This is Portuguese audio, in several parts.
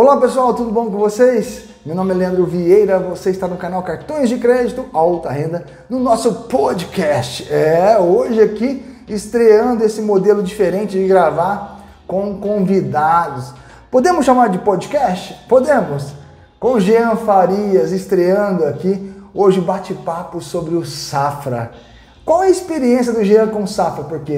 Olá pessoal, tudo bom com vocês? Meu nome é Leandro Vieira, você está no canal Cartões de Crédito Alta Renda, no nosso podcast. Hoje aqui estreando esse modelo diferente de gravar com convidados. Podemos chamar de podcast? Podemos! Com Jean Farias estreando aqui, hoje bate-papo sobre o Safra. Qual a experiência do Jean com o Safra? Porque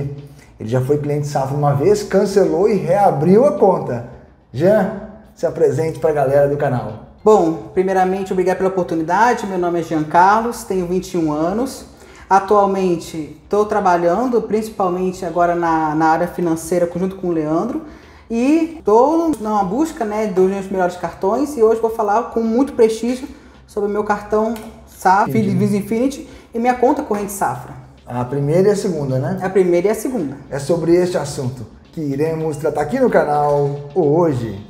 ele já foi cliente Safra uma vez, cancelou e reabriu a conta. Jean, se apresente para a galera do canal. Bom, primeiramente, obrigado pela oportunidade. Meu nome é Jean Carlos, tenho 21 anos. Atualmente estou trabalhando principalmente agora na área financeira junto com o Leandro. E estou na busca dos meus melhores cartões e hoje vou falar com muito prestígio sobre o meu cartão SAF Visa Infinity e minha conta corrente Safra. A primeira e a segunda, né? A primeira e a segunda. É sobre este assunto que iremos tratar aqui no canal hoje.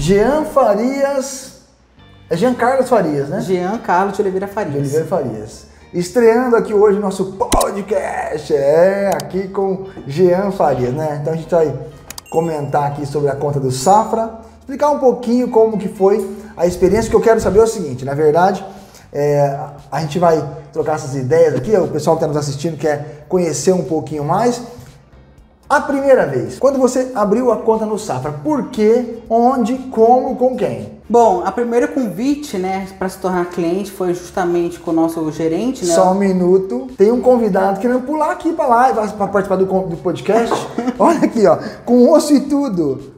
Jean Farias, é Jean Carlos Farias, né? Jean Carlos Oliveira Farias. Oliveira Farias. Estreando aqui hoje o nosso podcast, aqui com Jean Farias, né? Então a gente vai comentar aqui sobre a conta do Safra, explicar um pouquinho como que foi a experiência. O que eu quero saber é o seguinte, na verdade, a gente vai trocar essas ideias aqui, o pessoal que está nos assistindo quer conhecer um pouquinho mais. A primeira vez, quando você abriu a conta no Safra, por quê, onde, como, com quem? Bom, a primeira convite, para se tornar cliente foi justamente com o nosso gerente, né? Só um minuto, tem um convidado querendo pular aqui para lá para participar do podcast. Olha aqui, ó, com osso e tudo.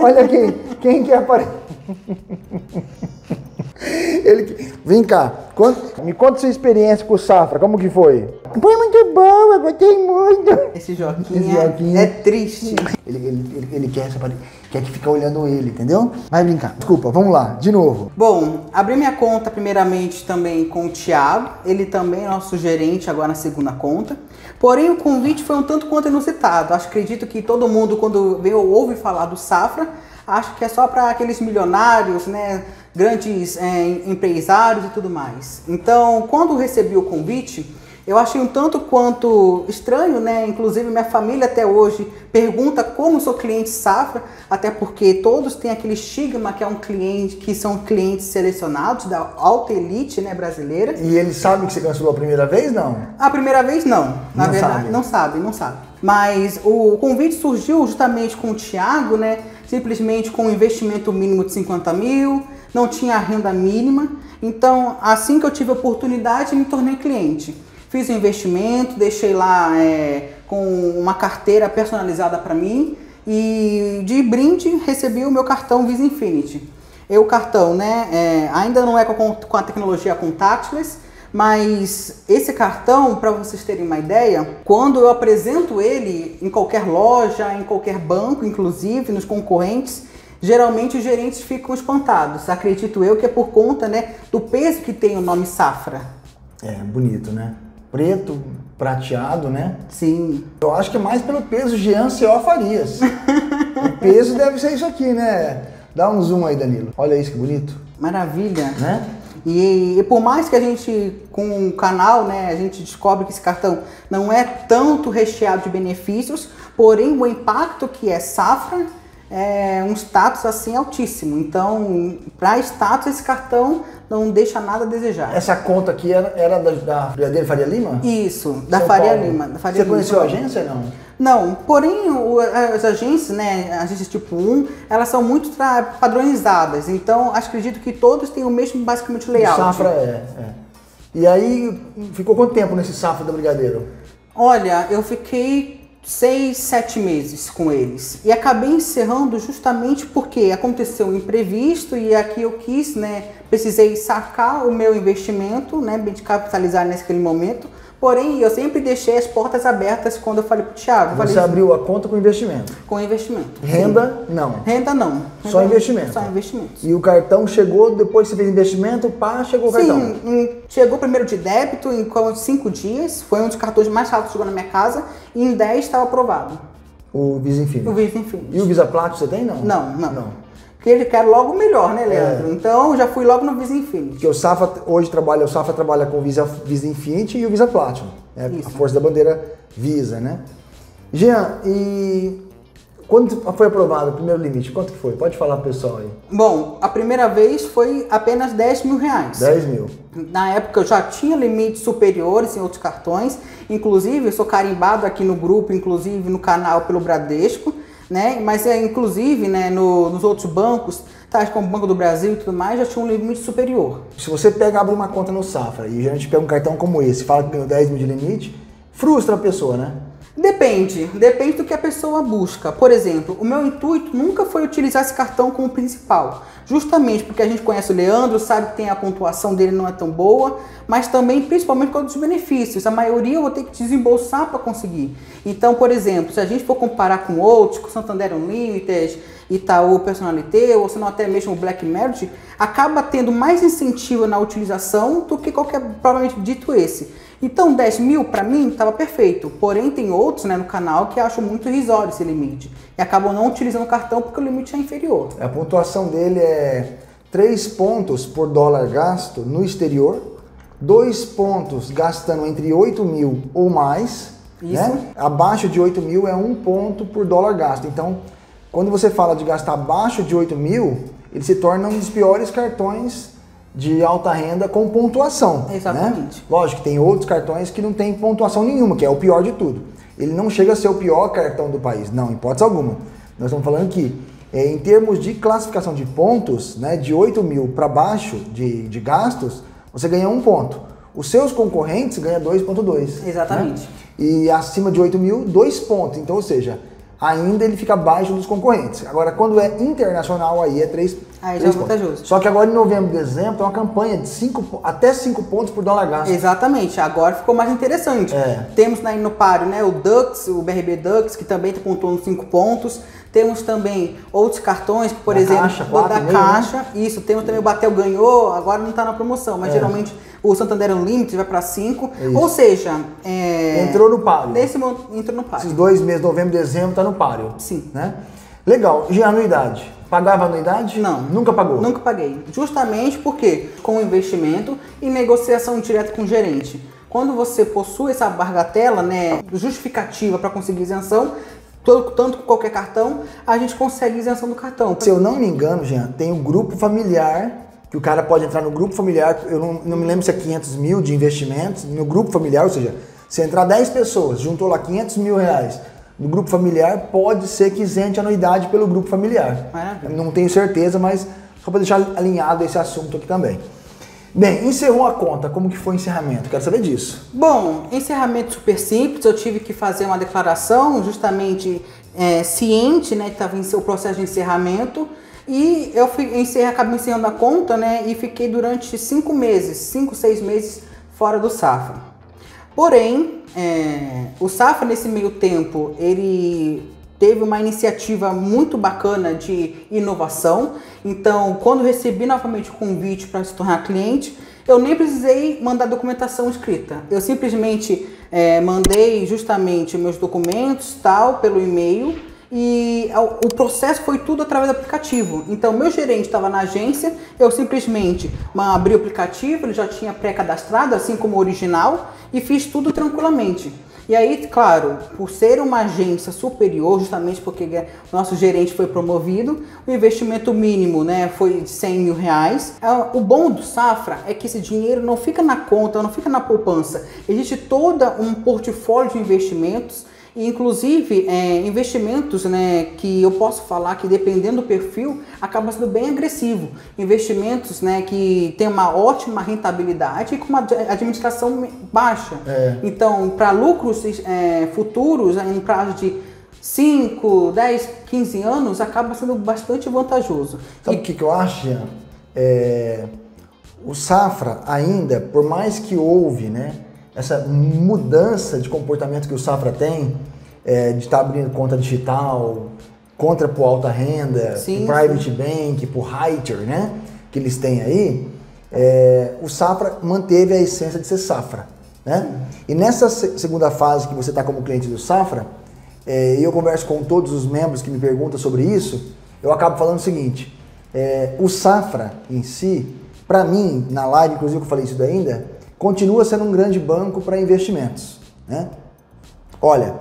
olha quem quer aparecer. Vem cá, me conta sua experiência com o Safra, como que foi? Foi muito bom, eu gostei muito. Esse Joquinha é triste. Ele quer que fique olhando ele, entendeu? Vai brincar. Desculpa, vamos lá, de novo. Bom, abri minha conta primeiramente também com o Thiago, ele também é nosso gerente agora na segunda conta. Porém, o convite foi um tanto quanto inusitado. Acredito que todo mundo, quando vem ou ouve falar do Safra, acha que é só para aqueles milionários, grandes empresários e tudo mais. Então, quando recebi o convite, eu achei um tanto quanto estranho, Inclusive, minha família até hoje pergunta como sou cliente Safra, até porque todos têm aquele estigma que é um cliente, que são clientes selecionados da alta elite, brasileira. E eles sabem que você cancelou a primeira vez, não? A primeira vez, não. Na verdade, não sabe. Mas o convite surgiu justamente com o Thiago, Simplesmente com um investimento mínimo de 50 mil, não tinha renda mínima. Então, assim que eu tive a oportunidade, me tornei cliente. Fiz o investimento, deixei lá com uma carteira personalizada para mim e de brinde recebi o meu cartão Visa Infinity. O cartão ainda não é com a tecnologia contactless, mas esse cartão, para vocês terem uma ideia, quando eu apresento ele em qualquer loja, em qualquer banco, inclusive nos concorrentes, geralmente os gerentes ficam espantados. Acredito eu que é por conta do peso que tem o nome Safra. É, bonito, preto, prateado, Sim. Eu acho que é mais pelo peso Jean C.O. Farias. O peso deve ser isso aqui, Dá um zoom aí, Danilo. Olha isso que bonito. Maravilha. E por mais que a gente, com o canal, a gente descobre que esse cartão não é tanto recheado de benefícios, porém o impacto que é Safra é um status assim altíssimo. Então, para status, esse cartão não deixa nada a desejar. Essa conta aqui era da Brigadeiro Faria Lima? Isso, da Faria Lima. Você conheceu a agência ou não? Não, porém as agências, agências tipo 1, elas são muito padronizadas. Então, acredito que todos têm o mesmo, basicamente, layout. O Safra E aí, ficou quanto tempo nesse Safra da Brigadeiro? Olha, eu fiquei 6, 7 meses com eles e acabei encerrando justamente porque aconteceu um imprevisto e aqui eu precisei sacar o meu investimento, me capitalizar naquele momento Porém, eu sempre deixei as portas abertas quando eu falei para o Thiago. Você abriu a conta com investimento? Com investimento. Renda, não. Renda, não. Só investimento? Só investimentos. E o cartão chegou, depois que você fez investimento, pá, chegou o cartão? Sim, chegou primeiro de débito em 5 dias, foi um dos cartões mais rápidos que chegou na minha casa, e em 10 estava aprovado. O Visa Infinity? O Visa Infinity. E o Visa Platinum você tem, não? Não, não. Porque ele quer logo o melhor, né, Leandro? É. Então, já fui logo no Visa Infinity. Porque o Safra hoje trabalha, o Safra trabalha com o Visa Infinity e o Visa Platinum. É isso. A força da bandeira Visa, né? Jean, e quando foi aprovado o primeiro limite? Quanto que foi? Pode falar pro pessoal aí. Bom, a primeira vez foi apenas 10 mil reais. 10 mil. Na época eu já tinha limites superiores em outros cartões. Inclusive, eu sou carimbado aqui no grupo, inclusive no canal pelo Bradesco. Né? Mas inclusive, né, nos outros bancos, tais como o Banco do Brasil e tudo mais, já tinha um limite superior. Se você pega, abre uma conta no Safra e a gente pega um cartão como esse, fala que ganhou 10 mil de limite, frustra a pessoa, né? Depende do que a pessoa busca. Por exemplo, o meu intuito nunca foi utilizar esse cartão como principal, justamente porque a gente conhece o Leandro, sabe que tem a pontuação dele não é tão boa, mas também, principalmente, por causa dos benefícios. A maioria eu vou ter que desembolsar para conseguir. Então, por exemplo, se a gente for comparar com outros, com Santander Unlimited, Itaú Personalité, ou se não até mesmo o Black Merit, acaba tendo mais incentivo na utilização do que qualquer, provavelmente, dito esse. Então, 10 mil, para mim, estava perfeito. Porém, tem outros, né, no canal que acham muito irrisório esse limite. E acabam não utilizando o cartão porque o limite é inferior. A pontuação dele é 3 pontos por dólar gasto no exterior, 2 pontos gastando entre 8 mil ou mais. Isso. Né? Abaixo de 8 mil é 1 ponto por dólar gasto. Então, quando você fala de gastar abaixo de 8 mil, ele se torna um dos piores cartões de alta renda com pontuação. Exatamente. Né? Lógico que tem outros cartões que não tem pontuação nenhuma, que é o pior de tudo. Ele não chega a ser o pior cartão do país, não, em hipótese alguma. Nós estamos falando que, em termos de classificação de pontos, né, de 8 mil para baixo de gastos, você ganha 1 ponto. Os seus concorrentes ganham 2,2. Exatamente. Né? E acima de 8 mil, 2 pontos. Então, ou seja, ainda ele fica abaixo dos concorrentes. Agora, quando é internacional, aí é 3 pontos. Aí já é vantajoso. Só que agora em novembro e dezembro é uma campanha de até 5 pontos por dólar gasto. Exatamente, agora ficou mais interessante. É. Temos aí no páreo, né, o Dux, o BRB Dux, que também pontuou nos 5 pontos. Temos também outros cartões, por exemplo, o da Caixa. Isso, temos também o Bateu Ganhou, agora não está na promoção, mas geralmente o Santander Unlimited vai para 5. Ou seja, entrou no páreo. Entrou no páreo. Esses 2 meses, novembro e dezembro, está no páreo. Sim. Né? Legal, e a anuidade? Pagava anuidade? Não. Nunca pagou? Nunca paguei. Justamente porque com investimento e negociação direta com o gerente. Quando você possui essa bagatela, né, justificativa para conseguir isenção, tanto com qualquer cartão, a gente consegue isenção do cartão. Se eu não me engano, Jean, tem um grupo familiar, que o cara pode entrar no grupo familiar, eu não me lembro se é 500 mil de investimentos, no grupo familiar, ou seja, se entrar 10 pessoas, juntou lá 500 mil reais, no grupo familiar, pode ser que isente a anuidade pelo grupo familiar. Maravilha. Não tenho certeza, mas só para deixar alinhado esse assunto aqui também. Bem, encerrou a conta. Como que foi o encerramento? Quero saber disso. Bom, encerramento super simples. Eu tive que fazer uma declaração, justamente ciente, né, que estava em seu processo de encerramento. E eu acabei encerrando a conta, né, e fiquei durante 5, 6 meses fora do Safra. Porém, o Safra, nesse meio tempo, ele teve uma iniciativa muito bacana de inovação. Então, quando recebi novamente o convite para se tornar cliente, eu nem precisei mandar documentação escrita. Eu simplesmente mandei justamente meus documentos, tal, pelo e-mail. E o processo foi tudo através do aplicativo. Então, meu gerente estava na agência, eu simplesmente abri o aplicativo, ele já tinha pré-cadastrado, assim como o original, e fiz tudo tranquilamente. E aí, claro, por ser uma agência superior, justamente porque o nosso gerente foi promovido, o investimento mínimo, né, foi de 100 mil reais. O bom do Safra é que esse dinheiro não fica na conta, não fica na poupança. Existe todo um portfólio de investimentos, inclusive investimentos, né, que eu posso falar que, dependendo do perfil, acaba sendo bem agressivo. Investimentos, né, que tem uma ótima rentabilidade e com uma administração baixa. Então, para lucros futuros, em prazo de 5, 10, 15 anos, acaba sendo bastante vantajoso. Sabe o que eu acho? O Safra ainda, por mais que houve, né, essa mudança de comportamento que o Safra tem, de estar abrindo conta digital, contra por alta renda, pro private bank, pro Reiter, né? Que eles têm aí, o Safra manteve a essência de ser Safra, né? E nessa segunda fase que você está como cliente do Safra, eu converso com todos os membros que me perguntam sobre isso, eu acabo falando o seguinte, o Safra em si, para mim, na live, inclusive, que eu falei isso ainda, continua sendo um grande banco para investimentos, né? Olha,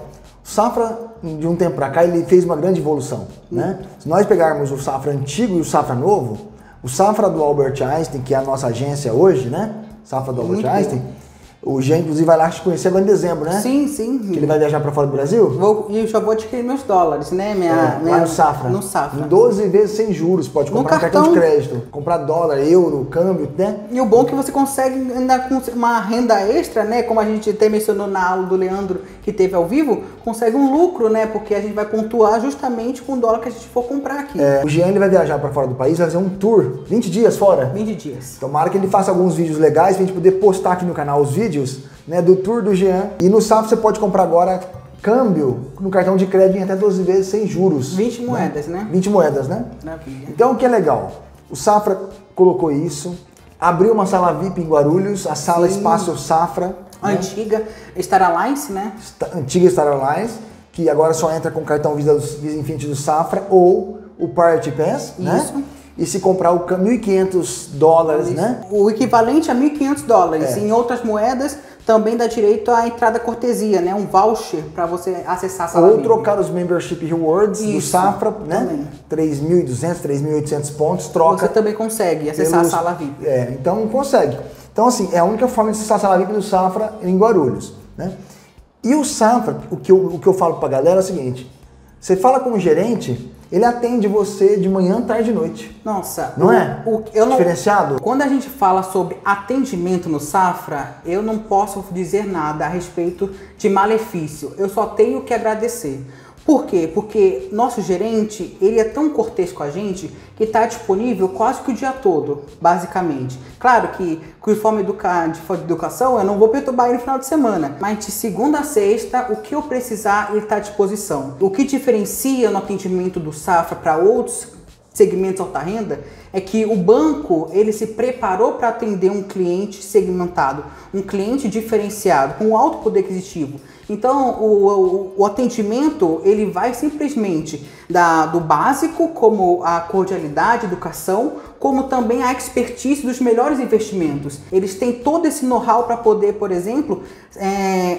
o Safra, de um tempo para cá, ele fez uma grande evolução, né? Se nós pegarmos o Safra antigo e o Safra novo, o Safra do Albert Einstein, que é a nossa agência hoje, né? Safra do Albert Einstein, o Jean, inclusive, vai lá te conhecer agora em dezembro, né? Sim, sim. Que ele vai viajar para fora do Brasil? E já vou adquirir meus dólares, né? Lá no Safra. No Safra. Em 12 vezes sem juros, pode comprar no cartão de crédito, comprar dólar, euro, câmbio, né? E o bom é que você consegue ainda com uma renda extra, né? Como a gente até mencionou na aula do Leandro, que teve ao vivo, consegue um lucro, né? Porque a gente vai pontuar justamente com o dólar que a gente for comprar aqui. O Jean, ele vai viajar para fora do país, vai fazer um tour, 20 dias fora. 20 dias. Tomara que ele faça alguns vídeos legais pra gente poder postar aqui no canal os vídeos, né, do tour do Jean. E no Safra você pode comprar agora câmbio no cartão de crédito em até 12 vezes sem juros. 20 moedas, né? 20 moedas, né? Então, o que é legal? O Safra colocou isso, abriu uma sala VIP em Guarulhos, a sala Espaço Safra. A antiga Star Alliance, né? Antiga Star Alliance, que agora só entra com o cartão Visa Infinity do Safra ou o Party Pass, né? Isso. E se comprar o $1.500, né? O equivalente a $1.500. Em outras moedas, também dá direito à entrada cortesia, né? Um voucher para você acessar a sala. Ou trocar os Membership Rewards do Safra, né? 3.200, 3.800 pontos, troca. Você também consegue acessar a sala VIP. Então consegue. Então, assim, é a única forma de acessar a sala VIP do Safra em Guarulhos, né? E o Safra, o que eu falo pra galera é o seguinte, você fala com o gerente, ele atende você de manhã, tarde e noite. Nossa. Não é? Diferenciado? Quando a gente fala sobre atendimento no Safra, eu não posso dizer nada a respeito de malefício. Eu só tenho que agradecer. Por quê? Porque nosso gerente, ele é tão cortês com a gente que está disponível quase que o dia todo, basicamente. Claro que com forma de educação, eu não vou perturbar ele no final de semana, mas de segunda a sexta, o que eu precisar, ele está à disposição. O que diferencia no atendimento do Safra para outros segmentos alta renda é que o banco, ele se preparou para atender um cliente segmentado, um cliente diferenciado, com alto poder aquisitivo. Então, o atendimento, ele vai simplesmente do básico, como a cordialidade, educação, como também a expertise dos melhores investimentos. Eles têm todo esse know-how para poder, por exemplo,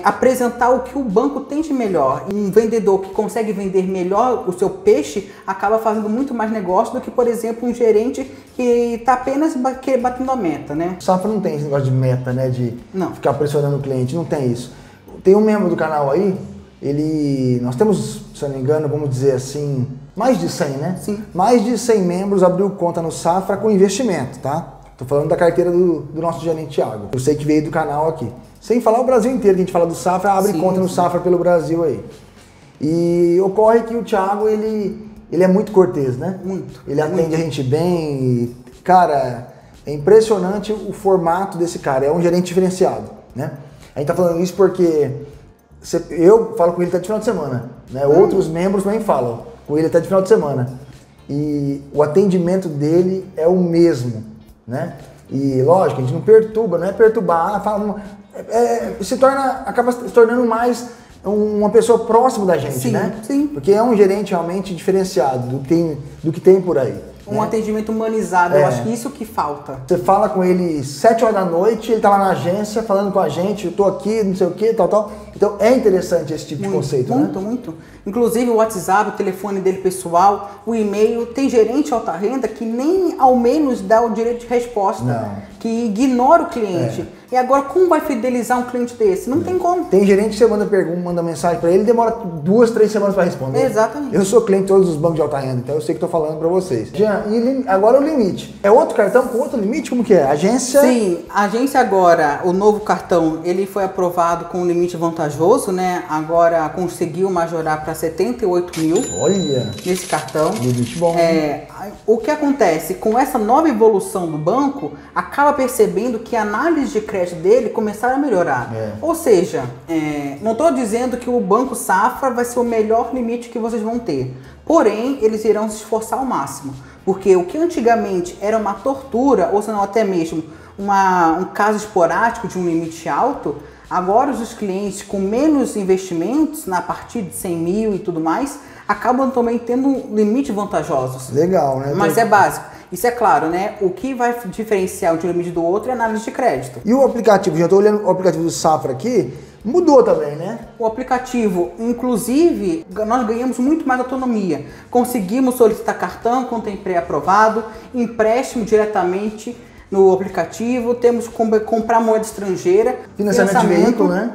apresentar o que o banco tem de melhor. Um vendedor que consegue vender melhor o seu peixe acaba fazendo muito mais negócio do que, por exemplo, um gerente que está apenas batendo a meta, né? O Safra não tem esse negócio de meta, né? De ficar pressionando o cliente, não tem isso. Tem um membro do canal aí, nós temos, se eu não me engano, vamos dizer assim, mais de 100, né? Sim. Mais de 100 membros abriu conta no Safra com investimento, tá? Tô falando da carteira do nosso gerente Thiago. Eu sei que veio do canal aqui. Sem falar o Brasil inteiro, que a gente fala do Safra, abre conta no Safra pelo Brasil aí. E ocorre que o Thiago, ele é muito cortês, né? Muito. Ele atende a gente bem e, cara, é impressionante o formato desse cara. É um gerente diferenciado, né? A gente tá falando isso porque eu falo com ele até de final de semana, né? Outros membros também falam com ele até de final de semana. E o atendimento dele é o mesmo, né? E lógico, a gente não perturba, não é perturbar, acaba se tornando mais uma pessoa próxima da gente, né? Sim. Porque é um gerente realmente diferenciado do que tem por aí. Um atendimento humanizado, eu acho que isso que falta. Você fala com ele 7 horas da noite, ele tá lá na agência falando com a gente, eu tô aqui, não sei o que, tal, tal. Então é interessante esse tipo de conceito, né? Muito, muito. Inclusive o WhatsApp, o telefone dele pessoal, o e-mail. Tem gerente alta renda que nem ao menos dá o direito de resposta, que ignora o cliente. E agora como vai fidelizar um cliente desse? Não tem como. Tem gerente que você manda pergunta, manda mensagem para ele, demora 2, 3 semanas para responder. Exatamente. Eu sou cliente de todos os bancos de alta renda, então eu sei que tô falando para vocês. Jean, e agora o limite. É outro cartão com outro limite? Como que é? Agência? Sim, a agência agora, o novo cartão, ele foi aprovado com um limite vantajoso, né? Agora conseguiu majorar para 78 mil. Olha! Nesse cartão. Limite bom. O que acontece? Com essa nova evolução do banco, acaba percebendo que a análise de crédito crédito dele começaram a melhorar. É. Ou seja, não estou dizendo que o Banco Safra vai ser o melhor limite que vocês vão ter. Porém, eles irão se esforçar ao máximo. Porque o que antigamente era uma tortura, ou se não até mesmo um caso esporádico de um limite alto, agora os clientes com menos investimentos, na partir de 100 mil e tudo mais, acabam também tendo um limite vantajosos. Legal, né? Mas é básico. Isso é claro, né? O que vai diferenciar de um limite do outro é análise de crédito. E o aplicativo? Já estou olhando o aplicativo do Safra aqui. Mudou também, né? O aplicativo, inclusive, nós ganhamos muito mais autonomia. Conseguimos solicitar cartão com tem pré-aprovado, empréstimo diretamente no aplicativo, temos como comprar moeda estrangeira. Financiamento de veículo, né?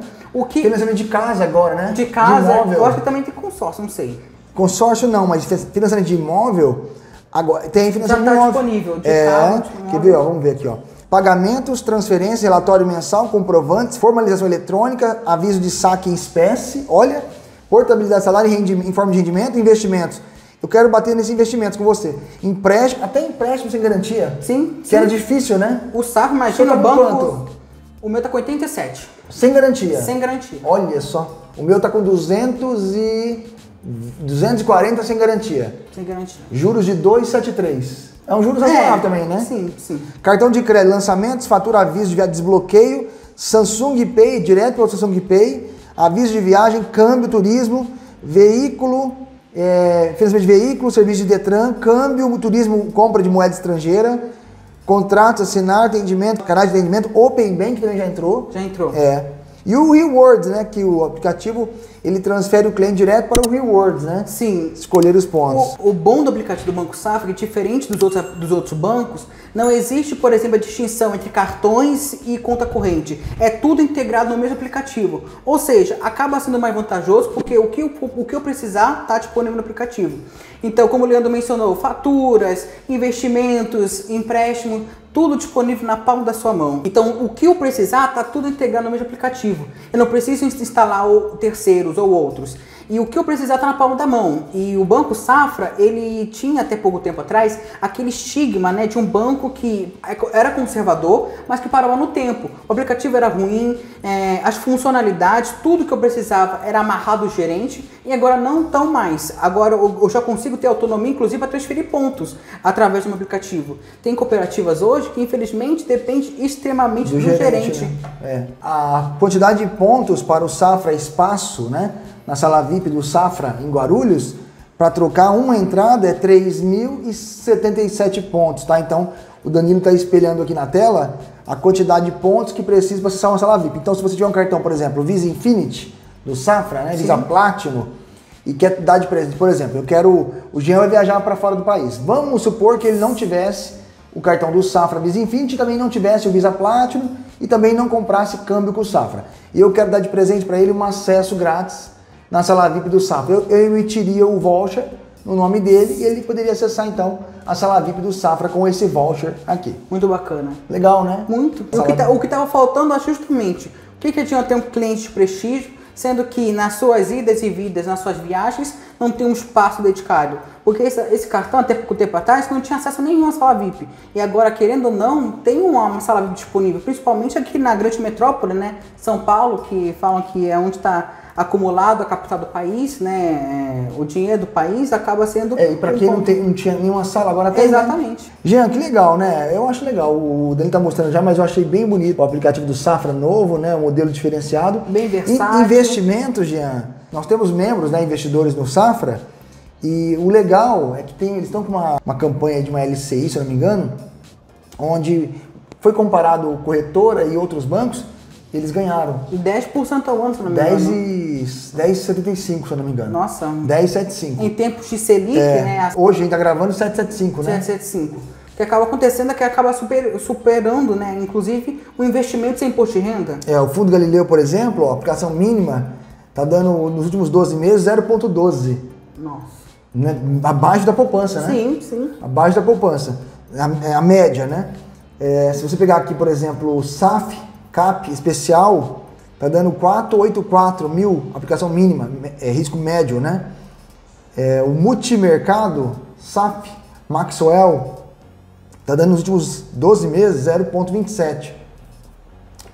Financiamento de casa agora, né? De casa, eu acho que também tem consórcio, não sei. Consórcio não, mas financiamento de imóvel... Agora, tem financiamento já tá disponível. Quer ver? Ó, vamos ver aqui, ó. Pagamentos, transferências, relatório mensal, comprovantes, formalização eletrônica, aviso de saque em espécie, olha, portabilidade de salário em forma de rendimento, investimentos. Eu quero bater nesses investimentos com você. Empréstimo, até empréstimo sem garantia. Sim. Que era difícil, né? O Safra, imagina o banco... Quanto? O meu tá com 87. Sem garantia? Sem garantia. Olha só. O meu tá com 240 sem garantia. Sem garantia. Juros de 2,73. É um juros razoável também, né? Sim, sim. Cartão de crédito, lançamentos, fatura, aviso de desbloqueio, Samsung Pay, direto para o Samsung Pay, aviso de viagem, câmbio, turismo, veículo, financiamento de veículo, serviço de Detran, câmbio, turismo, compra de moeda estrangeira, contratos, assinar, atendimento, canais de atendimento, Open Bank também já entrou. Já entrou. É. E o Rewards, né? Que o aplicativo, ele transfere o cliente direto para o Rewards, né? Sim. Escolher os pontos. O bom do aplicativo do Banco Safra, que diferente dos outros bancos, não existe, por exemplo, a distinção entre cartões e conta corrente. É tudo integrado no mesmo aplicativo. Ou seja, acaba sendo mais vantajoso, porque o que eu precisar está disponível no aplicativo. Então, como o Leandro mencionou, faturas, investimentos, empréstimo, tudo disponível na palma da sua mão. Então, o que eu precisar está tudo integrado no mesmo aplicativo. Eu não preciso instalar terceiros ou outros. E o que eu precisar está na palma da mão. E o Banco Safra, ele tinha até pouco tempo atrás aquele estigma, né, de um banco que era conservador, mas que parava no tempo. O aplicativo era ruim, as funcionalidades, tudo que eu precisava era amarrado ao gerente. E agora não tão mais. Agora eu já consigo ter autonomia, inclusive, para transferir pontos através do meu aplicativo. Tem cooperativas hoje que, infelizmente, depende extremamente do gerente. Né? A quantidade de pontos para o Safra Espaço, né, na sala VIP do Safra, em Guarulhos, para trocar uma entrada é 3.077 pontos, tá? Então, o Danilo está espelhando aqui na tela a quantidade de pontos que precisa para acessar uma sala VIP. Então, se você tiver um cartão, por exemplo, Visa Infinity, do Safra, né? Visa Platinum, e quer dar de presente, por exemplo, o Jean vai viajar para fora do país. Vamos supor que ele não tivesse o cartão do Safra Visa Infinity, também não tivesse o Visa Platinum e também não comprasse câmbio com o Safra. E eu quero dar de presente para ele um acesso grátis na sala VIP do Safra. Eu emitiria o voucher no nome dele e ele poderia acessar então a sala VIP do Safra com esse voucher aqui. Muito bacana. Legal, né? Muito. O que estava faltando, acho, justamente. O que tinha até um cliente de prestígio, sendo que nas suas idas e vindas, nas suas viagens, não tem um espaço dedicado. Porque esse cartão, até pouco tempo atrás, não tinha acesso a nenhuma sala VIP. E agora, querendo ou não, tem uma sala VIP disponível, principalmente aqui na grande metrópole, né? São Paulo, que falam que é onde está acumulado a capital do país, né? O dinheiro do país acaba sendo... E para quem não tinha nenhuma sala, agora tem. Exatamente. Né? Jean, que legal, né? Eu acho legal. O Danilo tá mostrando já, mas eu achei bem bonito o aplicativo do Safra novo, né? O modelo diferenciado. Bem versátil. Investimento, Jean. Nós temos membros, né? Investidores no Safra. E o legal é que eles estão com uma campanha de uma LCI, se eu não me engano, onde foi comparado corretora e outros bancos. Eles ganharam. E 10% ao ano, se não me engano. 10,75, se eu não me engano. Nossa. 10,75. Em tempos de Selic, né? Hoje a gente tá gravando 7,75, né? 7,75. O que acaba acontecendo é que acaba superando, né? Inclusive, o investimento sem imposto de renda. O Fundo Galileu, por exemplo, a aplicação mínima tá dando, nos últimos 12 meses, 0,12. Nossa. Né? Abaixo da poupança, né? Sim, sim. Abaixo da poupança. A média, né? Se você pegar aqui, por exemplo, o SAF CAP especial, tá dando 484 mil, aplicação mínima, risco médio, né? O multimercado, SAP Maxwell, tá dando nos últimos 12 meses 0,27.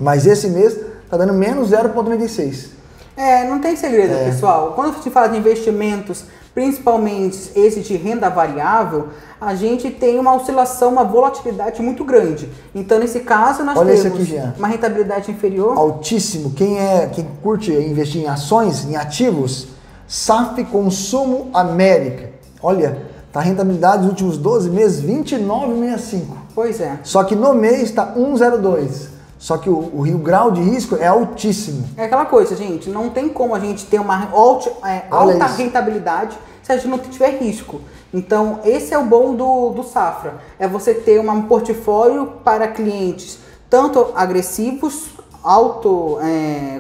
Mas esse mês está dando menos 0,96. É, não tem segredo, pessoal. Quando a gente fala de investimentos, principalmente esse de renda variável, a gente tem uma oscilação, uma volatilidade muito grande. Então, nesse caso, nós temos aqui, uma rentabilidade inferior. Altíssimo. Quem curte investir em ações, em ativos, SAF Consumo América. Olha, tá a rentabilidade nos últimos 12 meses 29,65. Pois é. Só que no mês está 1,02. Só que o grau de risco é altíssimo. É aquela coisa, gente. Não tem como a gente ter uma alta rentabilidade se a gente não tiver risco. Então, esse é o bom do Safra. É você ter um portfólio para clientes tanto agressivos,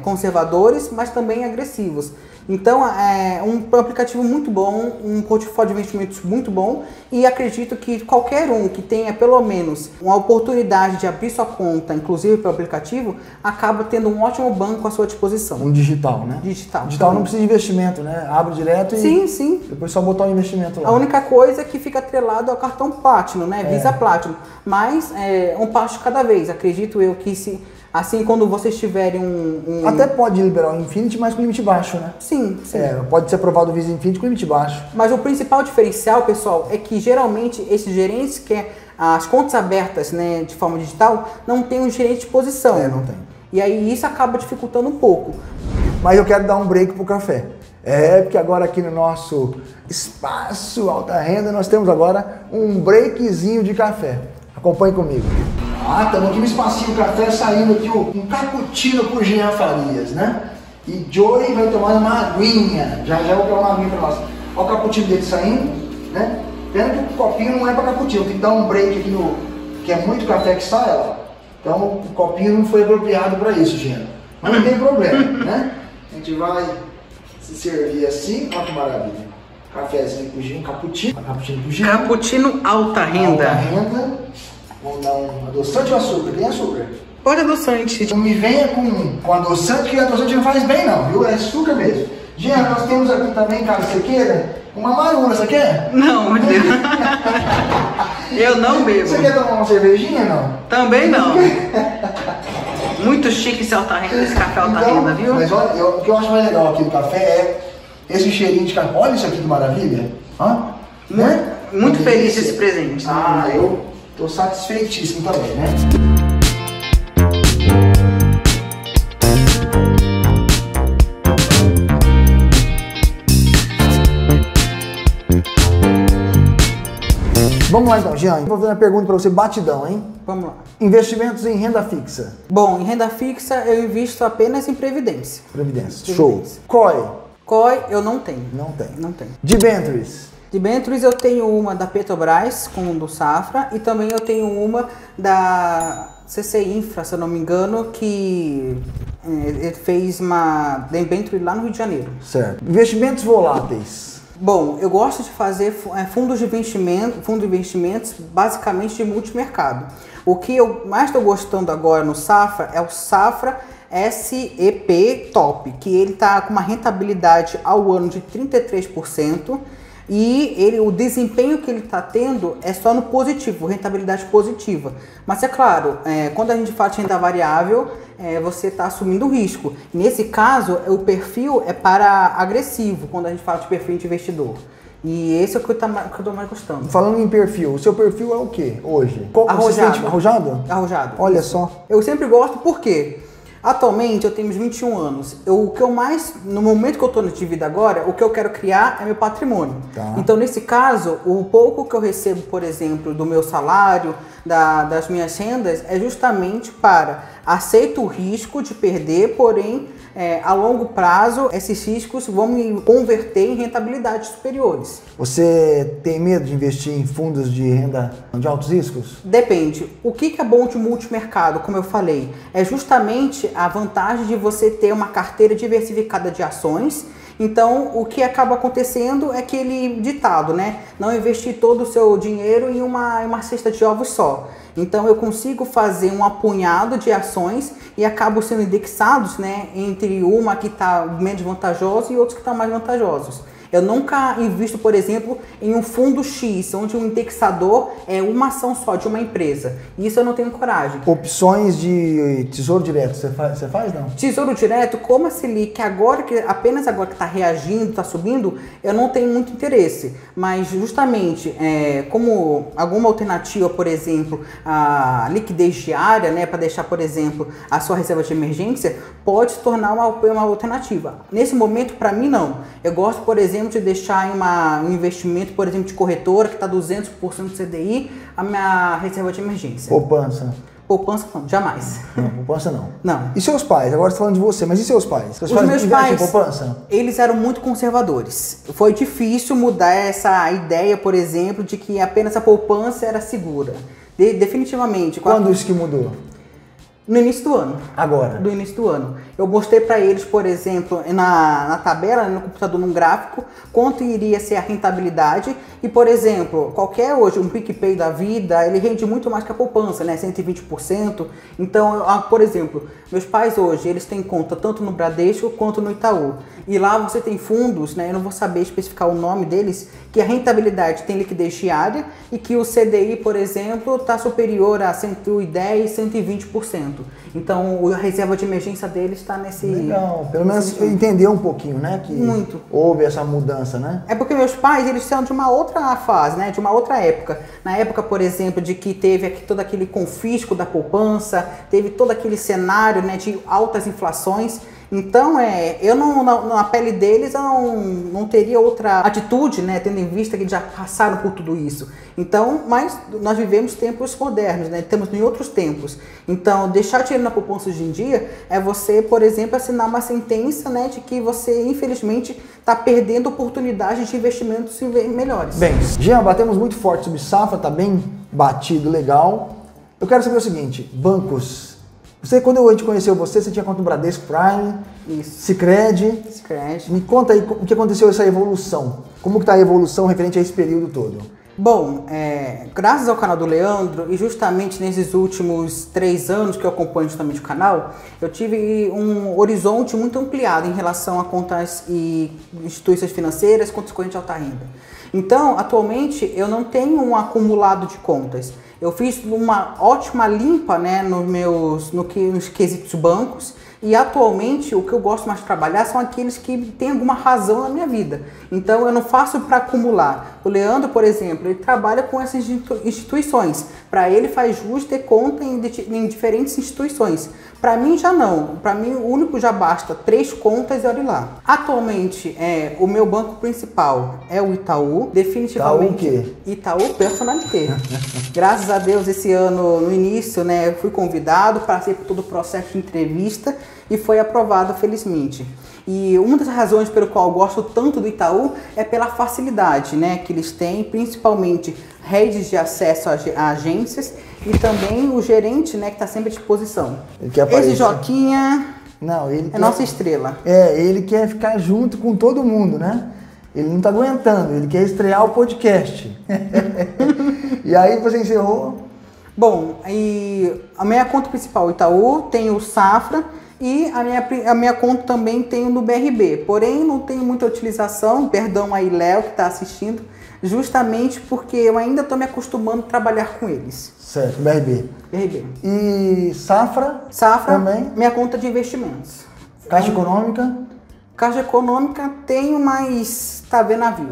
conservadores, mas também agressivos. Então, é um aplicativo muito bom, um portfólio de investimentos muito bom, e acredito que qualquer um que tenha pelo menos uma oportunidade de abrir sua conta, inclusive pelo aplicativo, acaba tendo um ótimo banco à sua disposição. Um digital, né? Digital não precisa de investimento, né? Abre direto e depois só botar o investimento lá. A única coisa é que fica atrelado ao cartão Platinum, né? Visa Platinum. Mas é um passo cada vez. Acredito eu que se... Assim, quando vocês tiverem Até pode liberar o Infinity, mas com limite baixo, né? Sim. É, pode ser aprovado o Visa Infinity com limite baixo. Mas o principal diferencial, pessoal, é que geralmente esses gerentes que as contas abertas, né, de forma digital, não tem um gerente de posição. É, não tem. E aí isso acaba dificultando um pouco. Mas eu quero dar um break pro café. É, porque agora aqui no nosso espaço alta renda, nós temos agora um breakzinho de café. Acompanhe comigo. Ah, estamos aqui no espacinho café, saindo aqui um cappuccino por Jean Farias, né? E Joey vai tomar uma aguinha. Já vou pegar uma aguinha para nós. Olha o cappuccino dele saindo, né? Pena que o copinho não é para cappuccino, tem que dar um break aqui no... Que é muito café que sai, ó. Então o copinho não foi apropriado para isso, Jean. Mas não tem problema, né? A gente vai se servir assim, olha que maravilha. Cafézinho com Jean, cappuccino. Cappuccino com Jean. Cappuccino alta renda. Alta renda. Vamos dar um adoçante ou açúcar? Tem açúcar? Pode adoçante. Não me venha com adoçante, que adoçante não faz bem não, viu? É açúcar mesmo. Jean, nós temos aqui também, caso você queira, uma marula, você quer? Não, meu Deus. Eu não bebo. Você quer tomar uma cervejinha, não? Também não. Muito chique esse alta renda, esse café alta renda, viu? Mas olha, o que eu acho mais legal aqui do café é esse cheirinho de café. Olha isso aqui que maravilha. Hã? Muito feliz esse presente. Ah, eu... Estou satisfeitíssimo também, né? Vamos lá então, Jean. Vou fazer uma pergunta para você, batidão, hein? Vamos lá. Investimentos em renda fixa. Bom, em renda fixa eu invisto apenas em previdência. Previdência. Show. COI. COI eu não tenho. Não tenho. Debentures. Debentures eu tenho uma da Petrobras, com do Safra, e também eu tenho uma da CC Infra, se eu não me engano, que fez uma debenture lá no Rio de Janeiro. Certo. Investimentos voláteis. Bom, eu gosto de fazer fundo de investimentos basicamente de multimercado. O que eu mais estou gostando agora no Safra é o Safra SEP Top, que ele está com uma rentabilidade ao ano de 33%. E o desempenho que ele está tendo é só no positivo, rentabilidade positiva. Mas é claro, quando a gente fala de renda variável, você está assumindo risco. Nesse caso, o perfil é para agressivo, quando a gente fala de perfil de investidor. E esse é o que eu estou mais gostando. Falando em perfil, o seu perfil é o que hoje? Arrojado. Arrojado? Arrojado. Olha isso. Só. Eu sempre gosto, por quê? Atualmente eu tenho 21 anos. No momento que eu estou na dívida agora, o que eu quero criar é meu patrimônio. Tá. Então, nesse caso, o pouco que eu recebo, por exemplo, do meu salário, das minhas rendas, é justamente para aceito o risco de perder, porém, a longo prazo, esses riscos vão me converter em rentabilidades superiores. Você tem medo de investir em fundos de renda de altos riscos? Depende. O que é bom de multimercado, como eu falei, é justamente a vantagem de você ter uma carteira diversificada de ações. Então, o que acaba acontecendo é aquele ditado, né? Não investir todo o seu dinheiro em uma cesta de ovos só. Então, eu consigo fazer um apunhado de ações e acabo sendo indexados, né, entre uma que está menos vantajosa e outros que estão mais vantajosos. Eu nunca invisto, por exemplo, em um fundo X, onde um indexador é uma ação só de uma empresa. Isso eu não tenho coragem. Opções de tesouro direto, você faz não? Tesouro direto, como a Selic agora, que apenas agora que está reagindo, está subindo, eu não tenho muito interesse. Mas justamente, como alguma alternativa, por exemplo, a liquidez diária, né, para deixar, por exemplo, a sua reserva de emergência, pode se tornar uma alternativa. Nesse momento, para mim, não. Eu gosto, por exemplo, de deixar em um investimento, por exemplo, de corretora, que está 200% do CDI, a minha reserva de emergência. Poupança. Poupança não, jamais. Não, poupança não. Não. E seus pais? Agora falando de você, mas e seus pais? Os meus pais, poupança? Eles eram muito conservadores. Foi difícil mudar essa ideia, por exemplo, de que apenas a poupança era segura. Definitivamente. Quando isso que mudou? No início do ano. Agora? Do início do ano. Eu mostrei para eles, por exemplo, na tabela, no computador, num gráfico, quanto iria ser a rentabilidade. E, por exemplo, qualquer hoje, um PicPay da vida, ele rende muito mais que a poupança, né? 120%. Então, por exemplo, meus pais hoje, eles têm conta tanto no Bradesco quanto no Itaú. E lá você tem fundos, né? Eu não vou saber especificar o nome deles, que a rentabilidade tem liquidez diária e que o CDI, por exemplo, está superior a 110%, 120%. Então, a reserva de emergência dele está nesse... Legal, pelo menos entender um pouquinho, né? Que muito. Houve essa mudança, né? É porque meus pais, eles são de uma outra fase, né? De uma outra época. Na época, por exemplo, de que teve todo aquele confisco da poupança, teve todo aquele cenário, né, de altas inflações. Então, eu não, na pele deles, eu não teria outra atitude, né, tendo em vista que já passaram por tudo isso. Então, mas nós vivemos tempos modernos, né, estamos em outros tempos. Então, deixar dinheiro na poupança hoje em dia é você, por exemplo, assinar uma sentença, né, de que você, infelizmente, está perdendo oportunidades de investimentos melhores. Bem, Jean, batemos muito forte sobre Safra, tá bem batido, legal. Eu quero saber o seguinte, bancos... Você, quando a gente conheceu você, você tinha conta no Bradesco Prime, Sicredi. Sicredi. Me conta aí o que aconteceu, essa evolução. Como que está a evolução referente a esse período todo? Bom, graças ao canal do Leandro e justamente nesses últimos 3 anos que eu acompanho justamente o canal, eu tive um horizonte muito ampliado em relação a contas e instituições financeiras, contas correntes de alta renda. Então, atualmente, eu não tenho um acumulado de contas. Eu fiz uma ótima limpa, né, nos quesitos bancos. E atualmente o que eu gosto mais de trabalhar são aqueles que têm alguma razão na minha vida. Então eu não faço para acumular. O Leandro, por exemplo, ele trabalha com essas instituições. Para ele faz jus ter conta em diferentes instituições. Para mim já não. Para mim o único já basta 3 contas e olha lá. Atualmente o meu banco principal é o Itaú. Definitivamente. Itaú o quê? Itaú Personalité. Graças a Deus esse ano no início, né, eu fui convidado, passei por todo o processo de entrevista e foi aprovado, felizmente. E uma das razões pelo qual eu gosto tanto do Itaú é pela facilidade, né, que eles têm, principalmente redes de acesso a agências e também o gerente, né, que está sempre à disposição. Esse Joquinha não, ele é nossa estrela. Ele quer ficar junto com todo mundo, né? Ele não está aguentando, ele quer estrear o podcast. E aí você encerrou... Bom, e a minha conta principal Itaú, tem o Safra e a minha conta também tem o do BRB. Porém, não tenho muita utilização, perdão aí Léo que está assistindo, justamente porque eu ainda estou me acostumando a trabalhar com eles. Certo, BRB. E Safra? Safra também? Minha conta de investimentos. Caixa Econômica? Caixa Econômica tenho, mas tá vendo navios.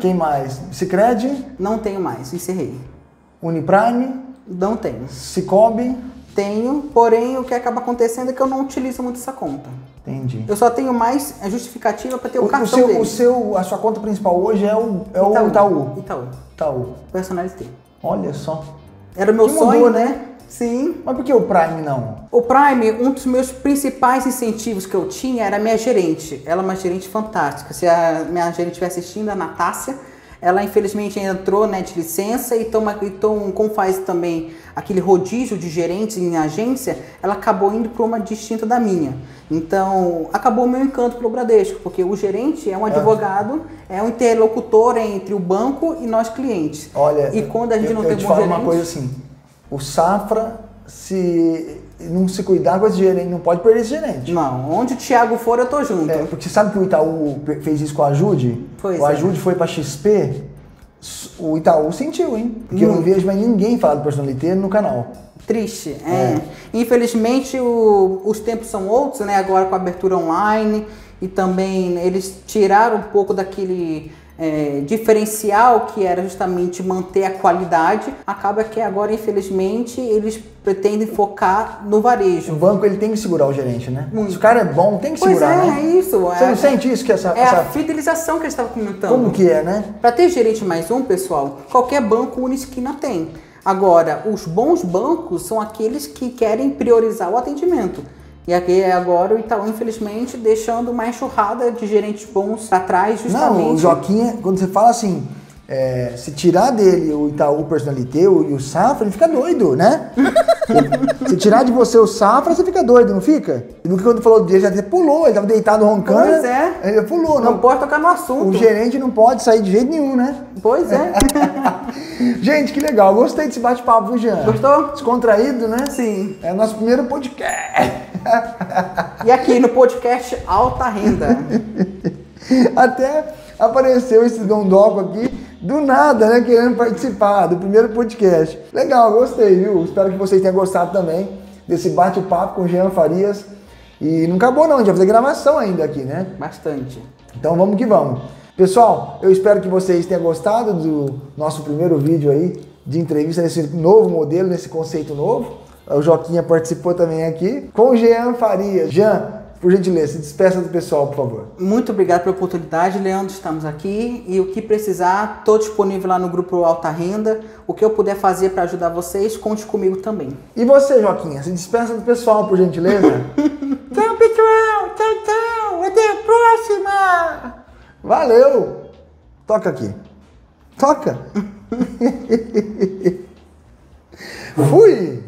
Quem mais? Sicredi? Não tenho mais, encerrei. Uniprime? Não tenho. Sicoob? Tenho, porém o que acaba acontecendo é que eu não utilizo muito essa conta. Entendi. Eu só tenho mais justificativa para ter o cartão dele. A sua conta principal hoje é o Itaú. Itaú. Personalité. Olha só. Era o meu sonho, mudou, né? Sim. Mas por que o Prime não? O Prime, um dos meus principais incentivos que eu tinha era a minha gerente. Ela é uma gerente fantástica. Se a minha gerente estiver assistindo, a Natácia, ela infelizmente entrou, né, de licença e como faz também aquele rodízio de gerentes em agência, ela acabou indo para uma distinta da minha. Então, acabou o meu encanto pelo Bradesco, porque o gerente é um advogado, é um interlocutor entre o banco e nós clientes. Olha, e quando a gente não tem bom gerente... Eu te falo uma coisa assim, o Safra, se não se cuidar com esse gerente, não pode perder esse gerente. Não, onde o Thiago for, eu tô junto. É, porque sabe que o Itaú fez isso com a Ajude? Pois o Ajude foi pra XP, o Itaú sentiu, hein? Porque eu não vejo mais ninguém falar do Personalité no canal. Triste, é. Infelizmente, os tempos são outros, né? Agora com a abertura online e também eles tiraram um pouco daquele... diferencial que era justamente manter a qualidade, acaba que agora infelizmente eles pretendem focar no varejo. O banco ele tem que segurar o gerente, né? Muito. Se o cara é bom, tem que segurar, né? Pois é, isso. Você não sente isso? Que essa a fidelização que eu estava comentando. Como que é, né? Para ter gerente mais um, pessoal, qualquer banco Unisquina tem. Agora, os bons bancos são aqueles que querem priorizar o atendimento. E aqui agora o Itaú, infelizmente, deixando uma enxurrada de gerentes bons para trás, justamente. Não, o Joquinha, quando você fala assim, se tirar dele o Itaú o Personalité e o Safra, ele fica doido, né? Se tirar de você o Safra, você fica doido, não fica? Porque quando falou dele, já pulou, ele estava deitado roncando. Pois é. Ele pulou. Não pode tocar no assunto. O gerente não pode sair de jeito nenhum, né? Pois é. Gente, que legal. Gostei desse bate-papo, viu, Jean? Gostou? Descontraído, né? Sim. É o nosso primeiro podcast. E aqui no podcast Alta Renda. Até apareceu esse dondoco aqui, do nada, né? Querendo participar do primeiro podcast. Legal, gostei, viu? Espero que vocês tenham gostado também desse bate-papo com o Jean Farias. E não acabou não, a gente vai fazer gravação ainda aqui, né? Bastante. Então vamos que vamos. Pessoal, eu espero que vocês tenham gostado do nosso primeiro vídeo aí de entrevista nesse novo modelo, nesse conceito novo. O Joquinha participou também aqui, com o Jean Farias. Jean, por gentileza, se despeça do pessoal, por favor. Muito obrigado pela oportunidade, Leandro, estamos aqui. E o que precisar, estou disponível lá no Grupo Alta Renda. O que eu puder fazer para ajudar vocês, conte comigo também. E você, Joquinha, se despeça do pessoal, por gentileza. Tchau, pessoal! Tchau, tchau! Até a próxima! Valeu! Toca aqui. Toca! Fui!